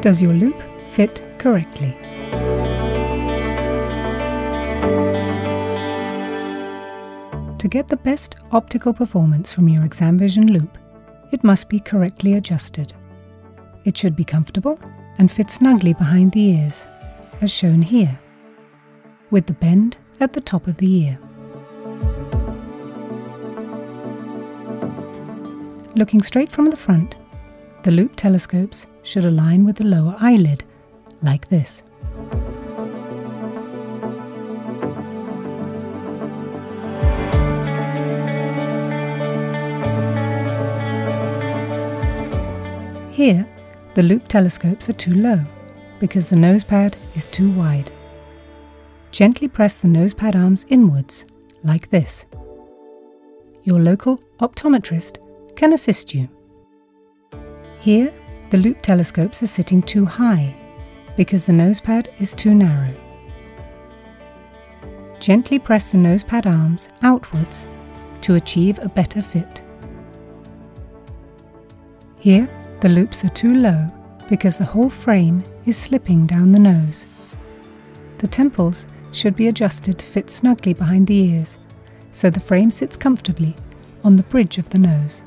Does your loop fit correctly? To get the best optical performance from your ExamVision loop, it must be correctly adjusted. It should be comfortable and fit snugly behind the ears, as shown here, with the bend at the top of the ear. Looking straight from the front, the loop telescopes should align with the lower eyelid, like this. Here, the loop telescopes are too low, because the nose pad is too wide. Gently press the nose pad arms inwards, like this. Your local optometrist can assist you. Here, the loop telescopes are sitting too high, because the nose pad is too narrow. Gently press the nose pad arms outwards to achieve a better fit. Here, the loops are too low, because the whole frame is slipping down the nose. The temples should be adjusted to fit snugly behind the ears, so the frame sits comfortably on the bridge of the nose.